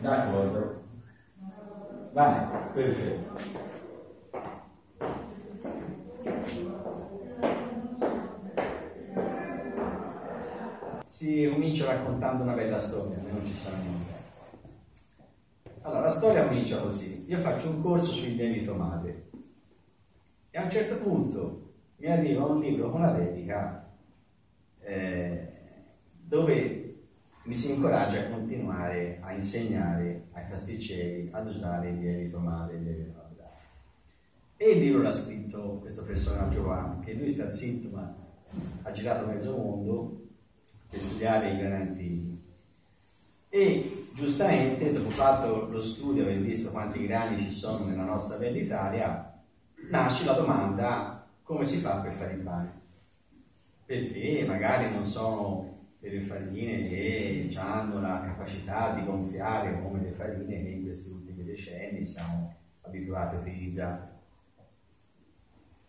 D'accordo. Vai, perfetto. Si comincia raccontando una bella storia, non ci sarà niente. Allora, la storia comincia così. Io faccio un corso sul lievito madre e a un certo punto mi arriva un libro con la dedica dove mi si incoraggia a continuare a insegnare ai pasticceri ad usare il lievito madre e il lievito madre. E il libro l'ha scritto questo personaggio qua, che lui sta zitto ma ha girato mezzo mondo per studiare i granatini. E giustamente, dopo fatto lo studio, aver visto quanti grani ci sono nella nostra bella Italia, nasce la domanda: come si fa per fare il pane? Perché magari non sono delle farine che hanno la capacità di gonfiare come le farine che in questi ultimi decenni siamo abituati a utilizzare.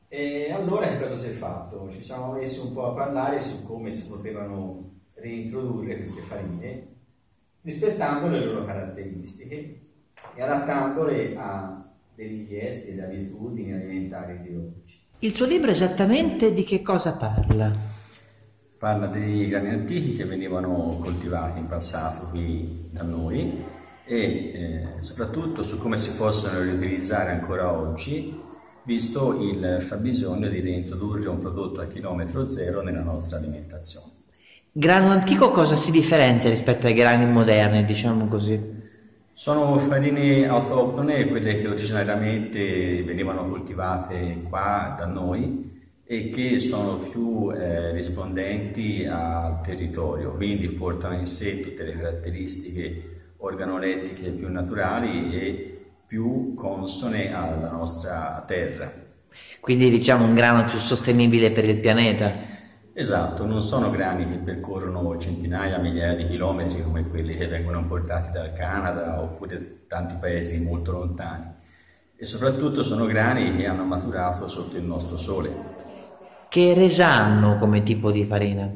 E allora che cosa si è fatto? Ci siamo messi un po' a parlare su come si potevano reintrodurre queste farine, rispettando le loro caratteristiche e adattandole a degli richieste e abitudini alimentari di oggi. Il suo libro esattamente di che cosa parla? Parla dei grani antichi che venivano coltivati in passato qui da noi e soprattutto su come si possono riutilizzare ancora oggi, visto il fabbisogno di reintrodurre un prodotto a chilometro zero nella nostra alimentazione. Grano antico cosa si differenzia rispetto ai grani moderni, diciamo così? Sono farine autoctone, quelle che originariamente venivano coltivate qua da noi e che sono più rispondenti al territorio, quindi portano in sé tutte le caratteristiche organolettiche più naturali e più consone alla nostra terra. Quindi diciamo un grano più sostenibile per il pianeta? Esatto, non sono grani che percorrono centinaia, migliaia di chilometri come quelli che vengono portati dal Canada oppure da tanti paesi molto lontani, e soprattutto sono grani che hanno maturato sotto il nostro sole. Che resa hanno come tipo di farina?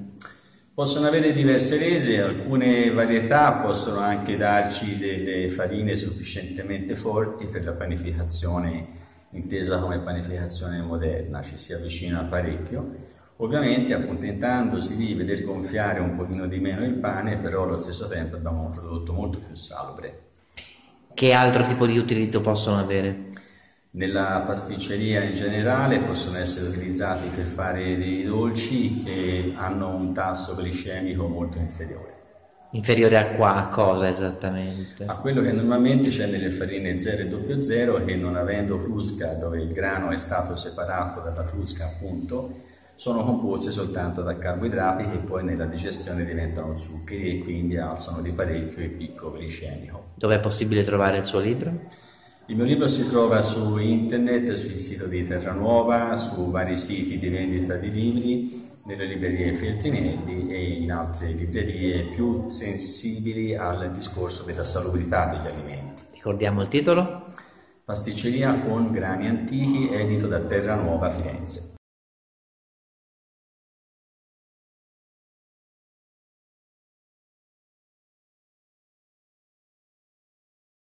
Possono avere diverse rese, alcune varietà possono anche darci delle farine sufficientemente forti per la panificazione, intesa come panificazione moderna, ci si avvicina parecchio. Ovviamente accontentandosi di veder gonfiare un pochino di meno il pane, però allo stesso tempo abbiamo un prodotto molto più salubre. Che altro tipo di utilizzo possono avere? Nella pasticceria in generale possono essere utilizzati per fare dei dolci che hanno un tasso glicemico molto inferiore. Inferiore a qua? A cosa esattamente? A quello che normalmente c'è nelle farine 0 e 00, che non avendo crusca, dove il grano è stato separato dalla crusca appunto, sono composte soltanto da carboidrati che poi nella digestione diventano zuccheri e quindi alzano di parecchio il picco glicemico. Dove è possibile trovare il suo libro? Il mio libro si trova su internet, sul sito di Terra Nuova, su vari siti di vendita di libri, nelle librerie Feltrinelli e in altre librerie più sensibili al discorso della salubrità degli alimenti. Ricordiamo il titolo? Pasticceria con grani antichi, edito da Terra Nuova Firenze.